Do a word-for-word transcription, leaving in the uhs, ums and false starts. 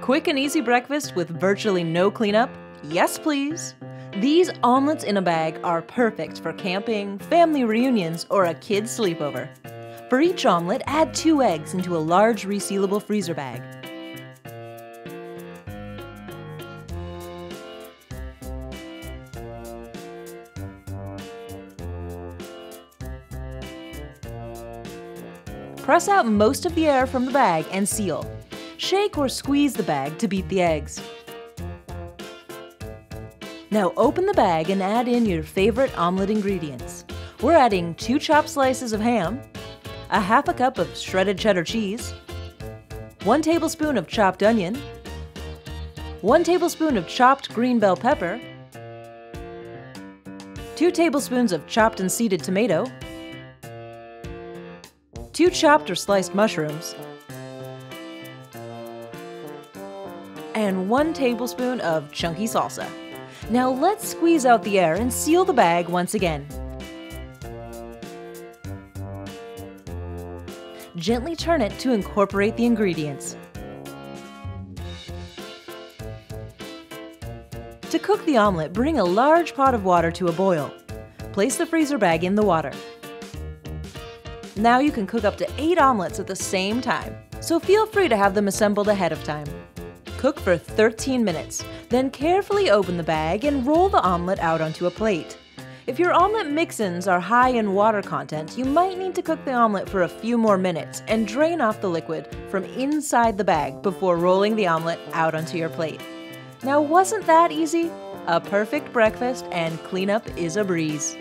Quick and easy breakfast with virtually no cleanup? Yes, please. These omelets in a bag are perfect for camping, family reunions, or a kid's sleepover. For each omelet, add two eggs into a large resealable freezer bag. Press out most of the air from the bag and seal. Shake or squeeze the bag to beat the eggs. Now open the bag and add in your favorite omelet ingredients. We're adding two chopped slices of ham, a half a cup of shredded cheddar cheese, one tablespoon of chopped onion, one tablespoon of chopped green bell pepper, two tablespoons of chopped and seeded tomato, two chopped or sliced mushrooms, and one tablespoon of chunky salsa. Now let's squeeze out the air and seal the bag once again. Gently turn it to incorporate the ingredients. To cook the omelet, bring a large pot of water to a boil. Place the freezer bag in the water. Now you can cook up to eight omelets at the same time, so feel free to have them assembled ahead of time. Cook for thirteen minutes, then carefully open the bag and roll the omelet out onto a plate. If your omelet mix-ins are high in water content, you might need to cook the omelet for a few more minutes and drain off the liquid from inside the bag before rolling the omelet out onto your plate. Now, wasn't that easy? A perfect breakfast and cleanup is a breeze.